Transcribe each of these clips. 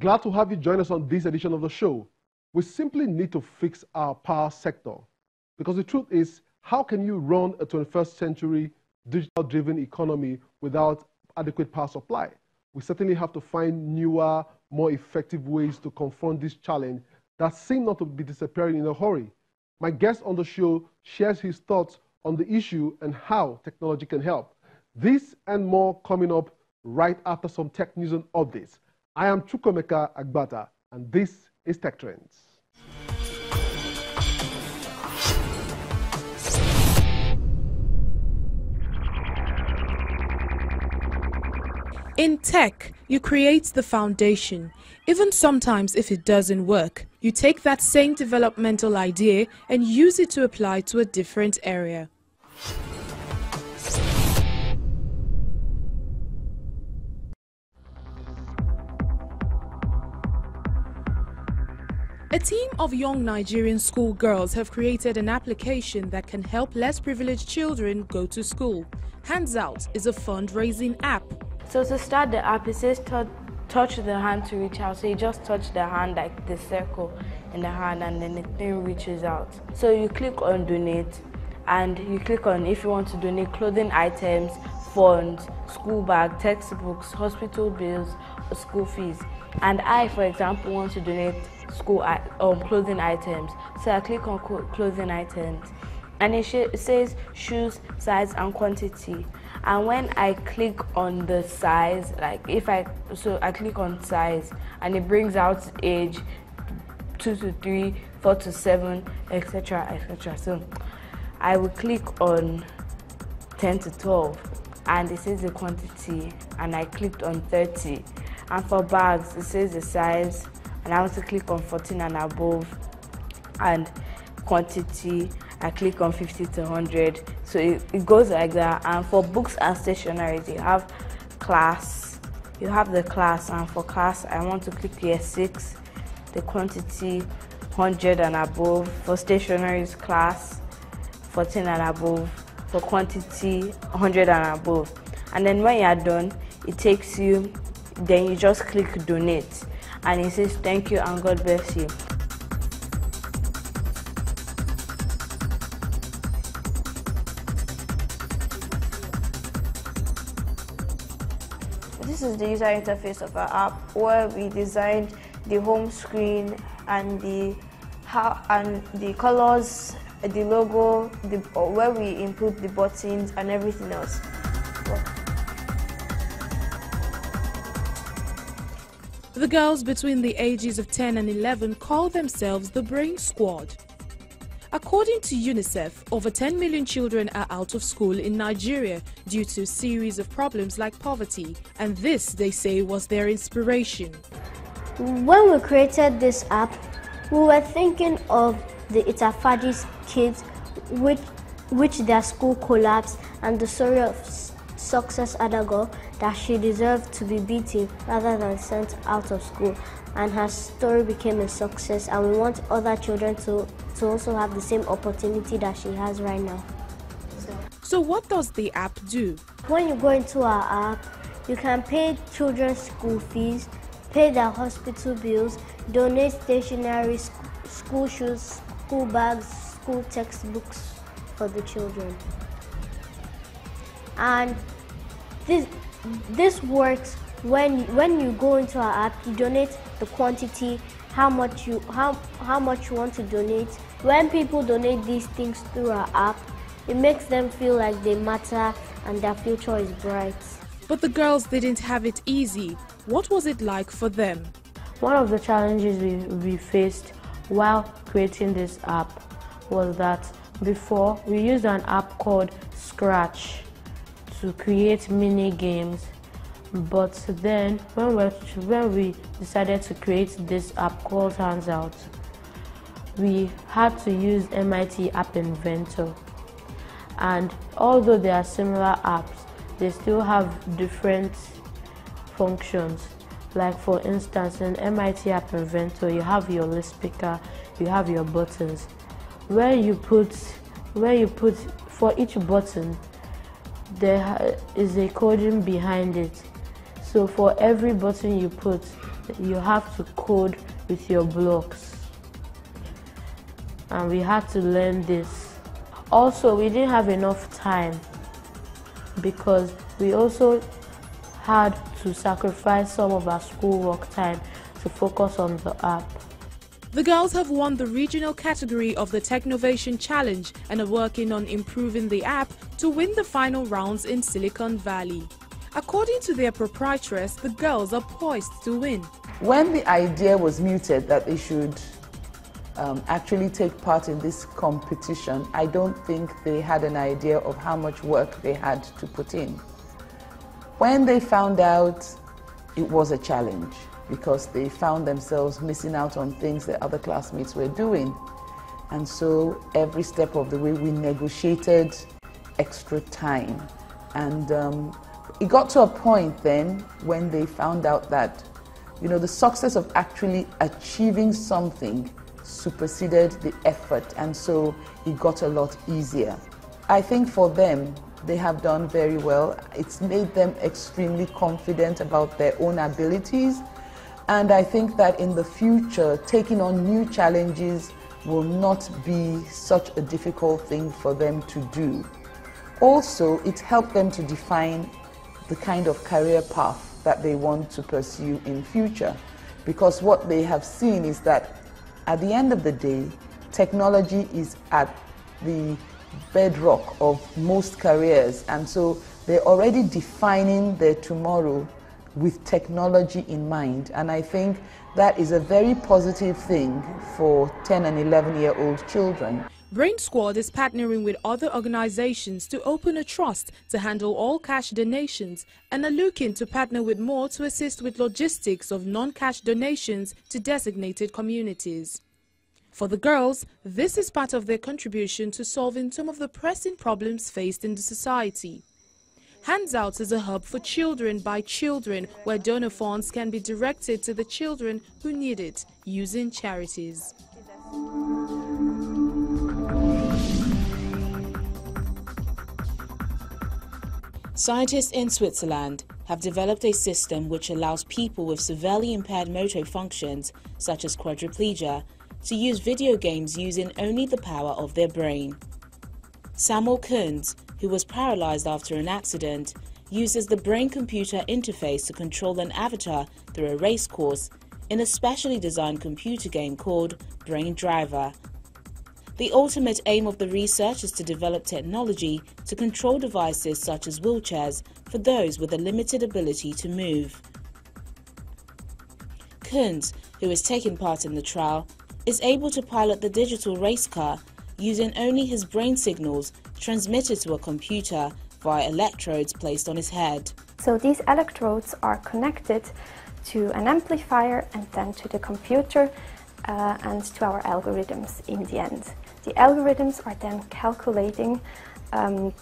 Glad to have you join us on this edition of the show. We simply need to fix our power sector, because the truth is, how can you run a 21st century digital-driven economy without adequate power supply? We certainly have to find newer, more effective ways to confront this challenge that seem not to be disappearing in a hurry. My guest on the show shares his thoughts on the issue and how technology can help. This and more coming up right after some tech news and updates. I am Chukomeka Agbata, and this is Tech Trends. In tech, you create the foundation. Even sometimes if it doesn't work, you take that same developmental idea and use it to apply to a different area. A team of young Nigerian schoolgirls have created an application that can help less privileged children go to school. Handsout is a fundraising app. So to start the app, it says touch the hand to reach out. So you just touch the hand, like the circle in the hand, and then the thing reaches out. So you click on donate, and you click on if you want to donate clothing items, phones, school bag, textbooks, hospital bills, school fees. And I, for example, want to donate school clothing items. So I click on clothing items, and it says shoes, size, and quantity. And when I click on the size, I click on size, and it brings out age 2 to 3, 4 to 7, etc., etc. So I will click on 10 to 12, and it says the quantity, and I clicked on 30. And for bags, it says the size, and I want to click on 14 and above, and quantity, I click on 50 to 100, so it goes like that. And for books and stationaries, you have class, you have the class, and for class, I want to click year 6, the quantity, 100 and above. For stationaries, class, 14 and above. For quantity, 100 and above. And then when you are done, it takes you, then you just click donate, and it says thank you and God bless you. This is the user interface of our app, where we designed the home screen and the colors, the logo, where we input the buttons and everything else. The girls between the ages of 10 and 11 call themselves the Brain Squad. According to UNICEF, over 10 million children are out of school in Nigeria due to a series of problems like poverty, and this, they say, was their inspiration. When we created this app, we were thinking of the Itafadi's kids, which their school collapsed, and the story of Success Adago, that she deserved to be beaten rather than sent out of school, and her story became a success, and we want other children to also have the same opportunity that she has right now. So what does the app do? When you go into our app, you can pay children's school fees, pay their hospital bills, donate stationery, school shoes, school bags, school textbooks for the children. And this works when you go into our app, you donate the quantity, how much you want to donate. When people donate these things through our app, it makes them feel like they matter and their future is bright. But the girls didn't have it easy. What was it like for them? One of the challenges we faced while creating this app was that before, we used an app called Scratch to create mini games, but then when we decided to create this app called Handsout, we had to use MIT App Inventor, And although they are similar apps, they still have different functions. Like for instance, in MIT App Inventor, you have your list picker, you have your buttons. Where you put for each button, there is a coding behind it. So for every button you put, you have to code with your blocks. And we had to learn this. Also, we didn't have enough time because we also had to sacrifice some of our schoolwork time to focus on the app. The girls have won the regional category of the Technovation Challenge and are working on improving the app to win the final rounds in Silicon Valley. According to their proprietress, the girls are poised to win. When the idea was mooted that they should actually take part in this competition, I don't think they had an idea of how much work they had to put in. When they found out, it was a challenge, because they found themselves missing out on things that other classmates were doing. And so every step of the way we negotiated extra time. And it got to a point then when they found out that, you know, the success of actually achieving something superseded the effort, and so it got a lot easier. I think for them, they have done very well. It's made them extremely confident about their own abilities. And I think that in the future, taking on new challenges will not be such a difficult thing for them to do. Also, it helped them to define the kind of career path that they want to pursue in future, because what they have seen is that at the end of the day, technology is at the bedrock of most careers, and so they're already defining their tomorrow with technology in mind. And I think that is a very positive thing for 10 and 11-year-old children. Brain Squad is partnering with other organizations to open a trust to handle all cash donations and are looking to partner with more to assist with logistics of non-cash donations to designated communities. For the girls, this is part of their contribution to solving some of the pressing problems faced in the society. Handsout is a hub for children by children, where donor funds can be directed to the children who need it, using charities. Scientists in Switzerland have developed a system which allows people with severely impaired motor functions, such as quadriplegia, to use video games using only the power of their brain. Samuel Kunz, who was paralyzed after an accident, uses the brain-computer interface to control an avatar through a race course in a specially designed computer game called Brain Driver. The ultimate aim of the research is to develop technology to control devices such as wheelchairs for those with a limited ability to move. Kunz, who is taking part in the trial, is able to pilot the digital race car using only his brain signals transmitted to a computer via electrodes placed on his head. So these electrodes are connected to an amplifier and then to the computer and to our algorithms in the end. The algorithms are then calculating the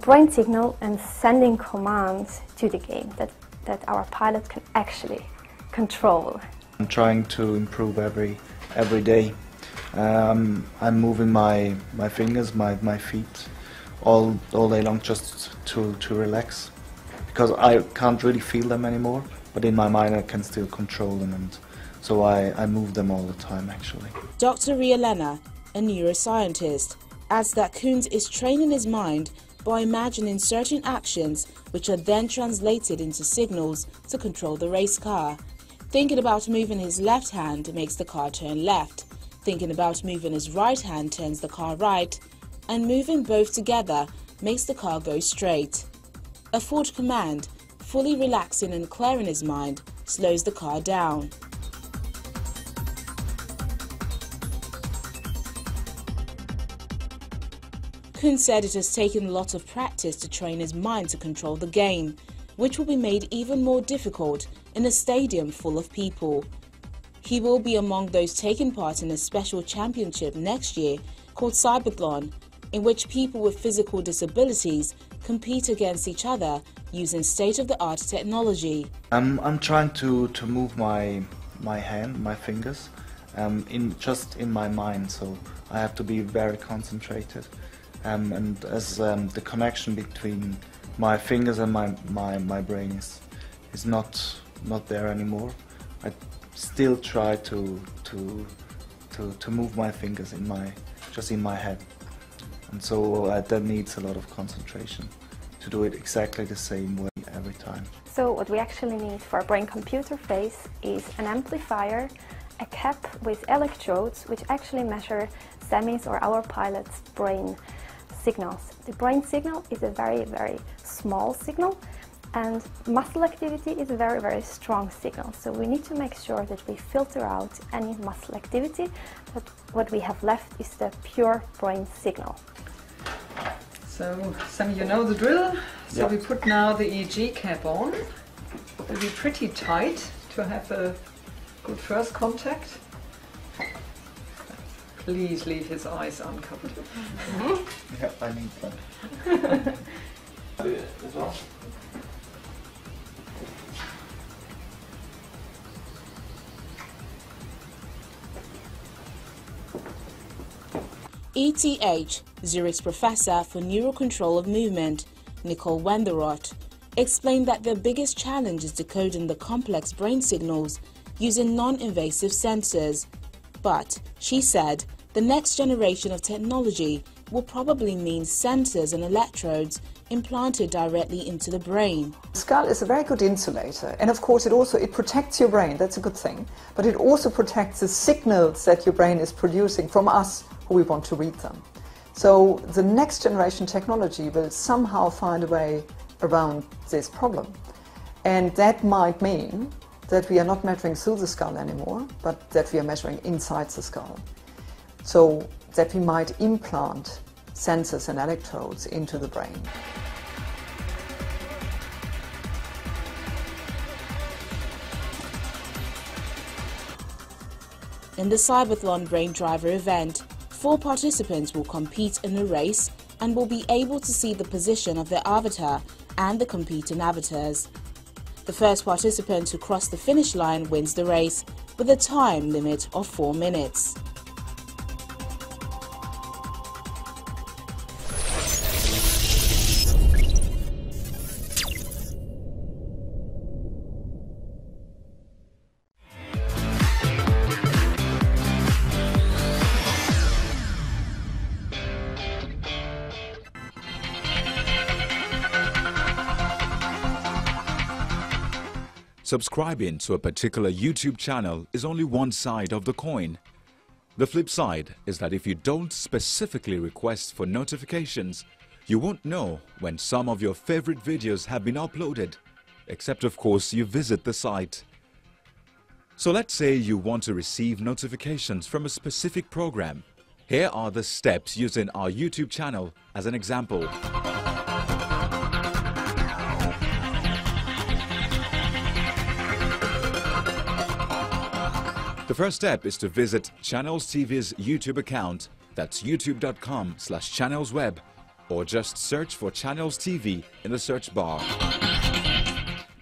brain signal and sending commands to the game that our pilot can actually control. I'm trying to improve every day. I'm moving my fingers, my feet all day long just to relax, because I can't really feel them anymore, but in my mind I can still control them, and so I move them all the time actually. Dr. Ria Lena, a neuroscientist, adds that Kunz is training his mind by imagining certain actions which are then translated into signals to control the race car. Thinking about moving his left hand makes the car turn left. Thinking about moving his right hand turns the car right, and moving both together makes the car go straight. A forward command, fully relaxing and clearing his mind, slows the car down. Kun said it has taken lots of practice to train his mind to control the game, which will be made even more difficult in a stadium full of people. He will be among those taking part in a special championship next year called Cybathlon, in which people with physical disabilities compete against each other using state-of-the-art technology. I'm trying to move my hand, my fingers, in my mind, so I have to be very concentrated. And as the connection between my fingers and my brain is not there anymore, I still try to move my fingers in my head, and so that needs a lot of concentration to do it exactly the same way every time. So what we actually need for a brain-computer face is an amplifier, a cap with electrodes which actually measure Sammy's or our pilot's brain signals. The brain signal is a very, very small signal, and muscle activity is a very, very strong signal. So we need to make sure that we filter out any muscle activity, but what we have left is the pure brain signal. So, Sammy, you know the drill. So yeah. We put now the EEG cap on. It will be pretty tight to have a good first contact. Please leave his eyes uncovered. Mm-hmm. Yeah, I need that. Do it as well. ETH, Zurich's professor for neural control of movement, Nicole Wenderoth, explained that their biggest challenge is decoding the complex brain signals using non-invasive sensors. But, she said, the next generation of technology will probably mean sensors and electrodes implanted directly into the brain. Skull is a very good insulator, and of course it protects your brain, that's a good thing, but it also protects the signals that your brain is producing from us who we want to read them. So the next generation technology will somehow find a way around this problem, and that might mean that we are not measuring through the skull anymore, but that we are measuring inside the skull, so that we might implant sensors and electrodes into the brain. In the Cybathlon Brain Driver event, 4 participants will compete in a race and will be able to see the position of their avatar and the competing avatars. The first participant to cross the finish line wins the race, with a time limit of 4 minutes. Subscribing to a particular YouTube channel is only one side of the coin. The flip side is that if you don't specifically request for notifications, you won't know when some of your favorite videos have been uploaded, except of course you visit the site. So let's say you want to receive notifications from a specific program. Here are the steps using our YouTube channel as an example. The first step is to visit Channels TV's YouTube account, that's youtube.com/channelsweb, or just search for Channels TV in the search bar.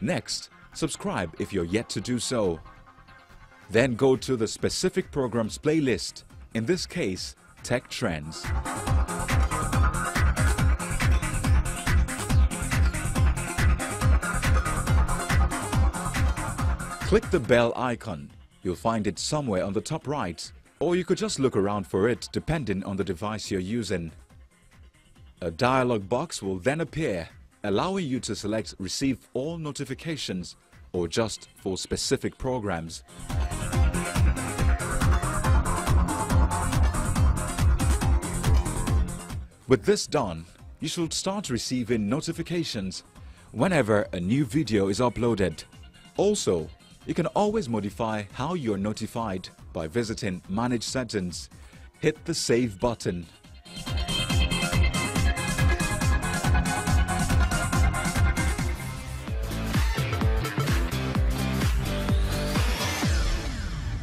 Next, subscribe if you're yet to do so. Then go to the specific program's playlist, in this case, Tech Trends. Click the bell icon. You'll find it somewhere on the top right, or you could just look around for it depending on the device you're using. A dialog box will then appear, allowing you to select Receive All Notifications or just for specific programs. With this done, you should start receiving notifications whenever a new video is uploaded. Also, you can always modify how you're notified by visiting Manage Settings. Hit the Save button.